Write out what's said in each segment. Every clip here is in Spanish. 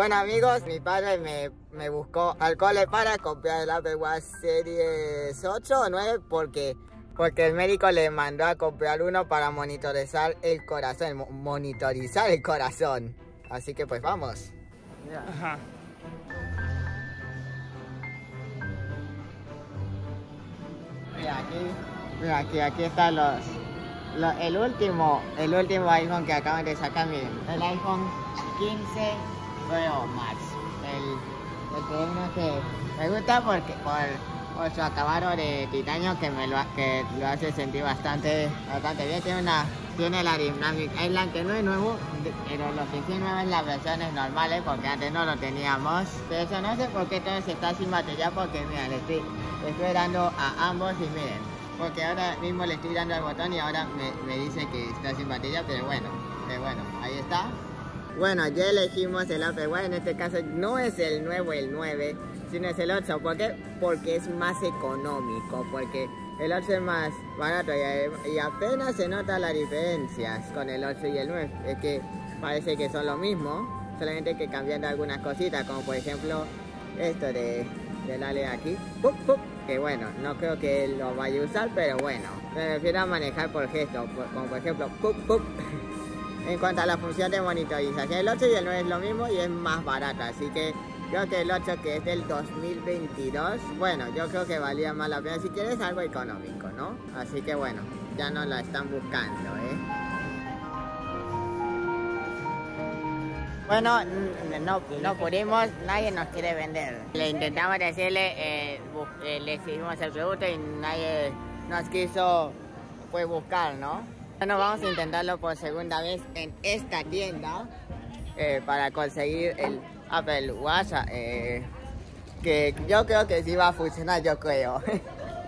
Bueno amigos, mi padre me buscó al cole para comprar el Apple Watch Series 8 o 9 porque el médico le mandó a comprar uno para monitorizar el corazón, Así que pues vamos. Mira. Ajá. Mira aquí están el último iPhone que acaban de sacar, miren, el iPhone 15 Pro Max, el que me gusta porque por su acabado de titanio que lo hace sentir bastante bien. Tiene la Dynamic Island, que no es nuevo, pero lo que sí es nuevo es las versiones normales, porque antes no lo teníamos. Pero eso no sé por qué todo se está sin batería, porque mira, le estoy dando a ambos y miren, porque ahora mismo le estoy dando al botón y ahora me dice que está sin batería, pero bueno, ahí está. Bueno, ya elegimos el Apple Watch, en este caso no es el nuevo, el 9, sino es el 8. ¿Por qué? Porque es más económico, porque el 8 es más barato y apenas se nota las diferencias con el 8 y el 9. Es que parece que son lo mismo, solamente que cambiando algunas cositas, como por ejemplo esto de darle aquí, que bueno, no creo que lo vaya a usar, pero bueno, me refiero a manejar por gesto, como por ejemplo, En cuanto a la función de monitorización, el 8 y el 9 es lo mismo y es más barato, así que creo que el 8, que es del 2022, bueno, yo creo que valía más la pena si quieres algo económico, ¿no? Así que bueno, ya nos la están buscando, Bueno, no pudimos, nadie nos quiere vender. Le intentamos decirle, le exigimos el producto y nadie nos quiso, pues, buscar, ¿no? Bueno, vamos a intentarlo por segunda vez en esta tienda para conseguir el Apple Watch, que yo creo que sí va a funcionar, yo creo.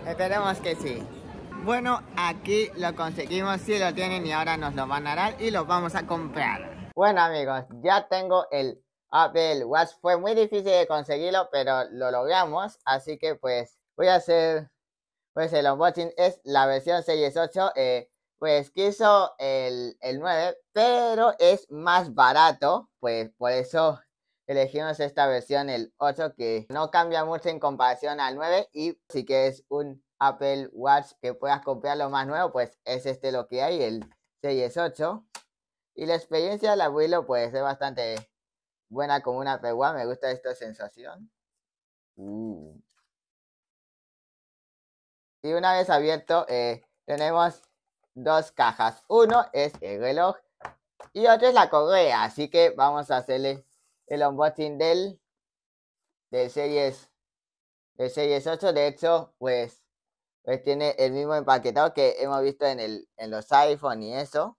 Esperemos que sí. Bueno, aquí lo conseguimos, sí lo tienen y ahora nos lo van a dar y lo vamos a comprar. Bueno amigos, ya tengo el Apple Watch, fue muy difícil de conseguirlo, pero lo logramos, así que pues voy a hacer pues el unboxing. Es la versión Series 8, pues quiso el 9, pero es más barato, pues por eso elegimos esta versión, el 8, que no cambia mucho en comparación al 9, y si quieres un Apple Watch que puedas comprar lo más nuevo, pues es lo que hay, el Series 8. Y la experiencia del abuelo pues es bastante buena como una Apple Watch, me gusta esta sensación. Y una vez abierto, tenemos dos cajas, uno es el reloj y otro es la correa, así que vamos a hacerle el unboxing del Series 8, de hecho pues tiene el mismo empaquetado que hemos visto en los iPhone y eso.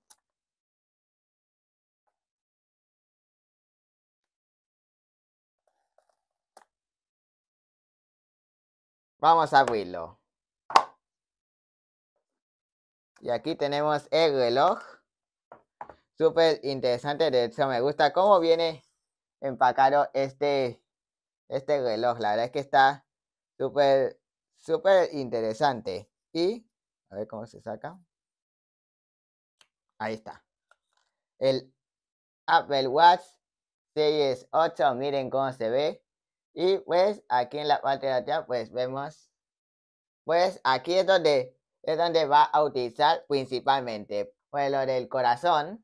Vamos a abrirlo. Y aquí tenemos el reloj, súper interesante, de hecho me gusta cómo viene empacado este reloj, la verdad es que está súper interesante. Y, a ver cómo se saca, ahí está, el Apple Watch Series 8, miren cómo se ve. Y pues aquí en la parte de atrás pues vemos, pues aquí es donde va a utilizar principalmente, pues lo del corazón,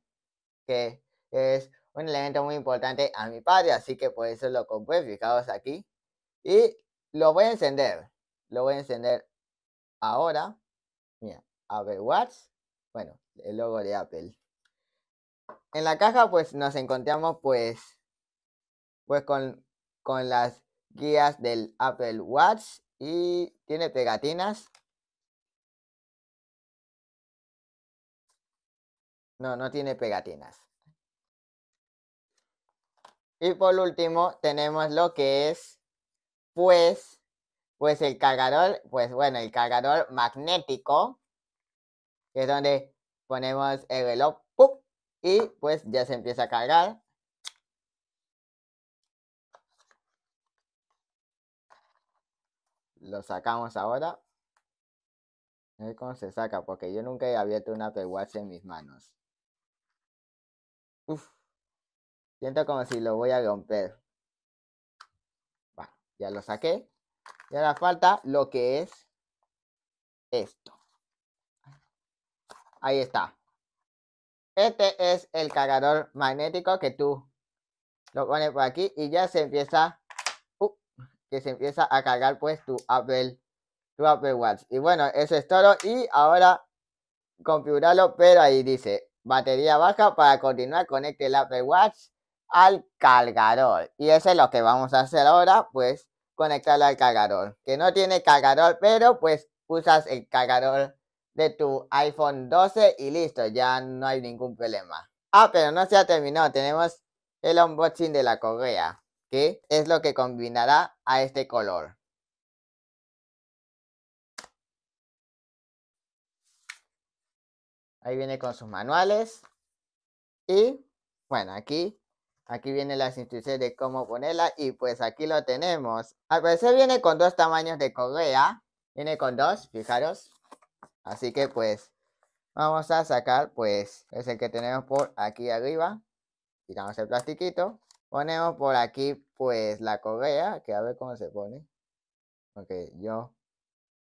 que es un elemento muy importante a mi padre, así que por eso lo compré, fijaos aquí. Y lo voy a encender ahora. Mira, Apple Watch, bueno, el logo de Apple. En la caja pues nos encontramos pues con las guías del Apple Watch y tiene pegatinas. No tiene pegatinas. Y por último tenemos lo que es pues el cargador, pues bueno, el cargador magnético, que es donde ponemos el reloj, ¡pup!, y pues ya se empieza a cargar. Lo sacamos ahora. A ver cómo se saca, porque yo nunca he abierto un Apple Watch en mis manos. Uf, Siento como si lo voy a romper. Bueno, ya lo saqué. Y ahora falta lo que es esto. Ahí está. Este es el cargador magnético que tú lo pones por aquí y ya se empieza, a cargar pues tu Apple Watch. Y bueno, eso es todo. Y ahora configurarlo, pero ahí dice batería baja. Para continuar, conecte el Apple Watch al cargador. Y eso es lo que vamos a hacer ahora, pues conectarlo al cargador. Que no tiene cargador, pero pues usas el cargador de tu iPhone 12 y listo, ya no hay ningún problema. Ah, pero no se ha terminado, tenemos el unboxing de la correa, que es lo que combinará a este color. Ahí viene con sus manuales y bueno, aquí vienen las instrucciones de cómo ponerla y pues aquí lo tenemos. Al parecer viene con dos tamaños de correa, viene con dos, fijaros. Así que pues vamos a sacar pues es el que tenemos por aquí arriba. Quitamos el plastiquito. Ponemos por aquí pues la correa. Que a ver cómo se pone. Ok, yo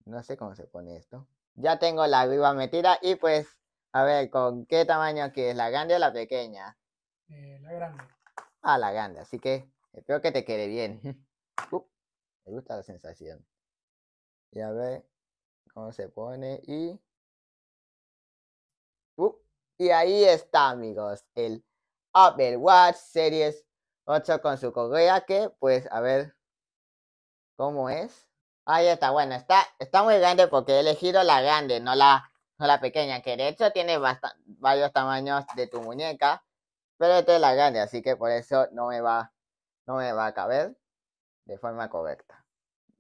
no sé cómo se pone esto. Ya tengo la arriba metida y pues a ver con qué tamaño que es, la grande o la pequeña. La grande. Ah, la grande. Así que espero que te quede bien. Me gusta la sensación. Y a ver cómo se pone y... y ahí está, amigos, el Apple Watch Series 8 con su correa que, pues, a ver cómo es. Ahí está, bueno, está muy grande porque he elegido la grande, no la pequeña, que de hecho tiene varios tamaños de tu muñeca, pero esta es la grande, así que por eso no me va a caber de forma correcta.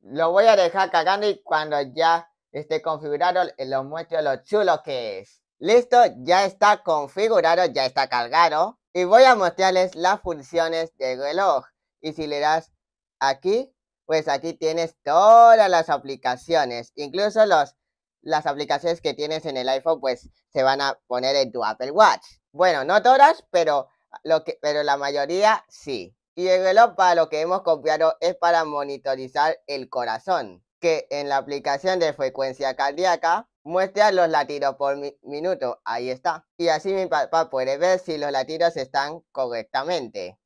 Lo voy a dejar cargando y cuando ya esté configurado, lo muestro lo chulo que es. Listo, ya está configurado, ya está cargado. Y voy a mostrarles las funciones del reloj. Y si le das aquí, pues aquí tienes todas las aplicaciones. Incluso las aplicaciones que tienes en el iPhone, pues se van a poner en tu Apple Watch. Bueno, no todas, pero la mayoría sí. Y el reloj para lo que hemos comprado es para monitorizar el corazón, que en la aplicación de frecuencia cardíaca muestra los latidos por minuto. Ahí está. Y así mi papá puede ver si los latidos están correctamente.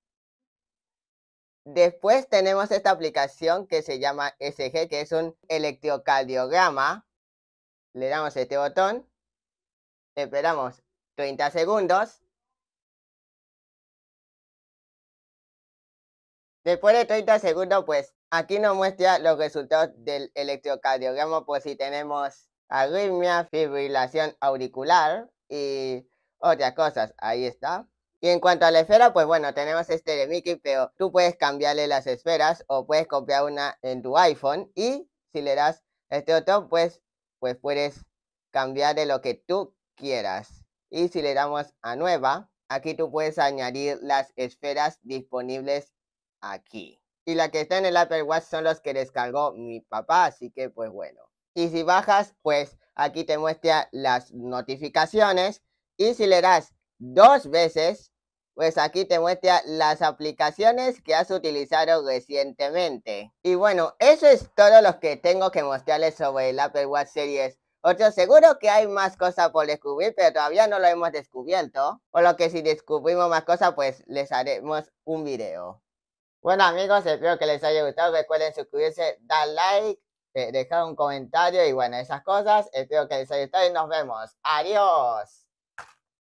Después tenemos esta aplicación que se llama SG, que es un electrocardiograma. Le damos este botón. Esperamos 30 segundos. Después de 30 segundos, pues, aquí nos muestra los resultados del electrocardiograma por si tenemos arritmia, fibrilación auricular y otras cosas. Ahí está. Y en cuanto a la esfera, pues bueno, tenemos este de Mickey, pero tú puedes cambiarle las esferas o puedes copiar una en tu iPhone. Y si le das este botón, pues puedes cambiar de lo que tú quieras. Y si le damos a nueva, aquí tú puedes añadir las esferas disponibles aquí. Y la que está en el Apple Watch son los que descargó mi papá, así que pues bueno. Y si bajas, pues aquí te muestra las notificaciones. Y si le das dos veces, pues aquí te muestra las aplicaciones que has utilizado recientemente. Y bueno, eso es todo lo que tengo que mostrarles sobre el Apple Watch Series 8. Seguro que hay más cosas por descubrir, pero todavía no lo hemos descubierto. Por lo que si descubrimos más cosas, pues les haremos un video. Bueno amigos, espero que les haya gustado, recuerden suscribirse, dar like, dejar un comentario y bueno, esas cosas. Espero que les haya gustado y nos vemos. ¡Adiós!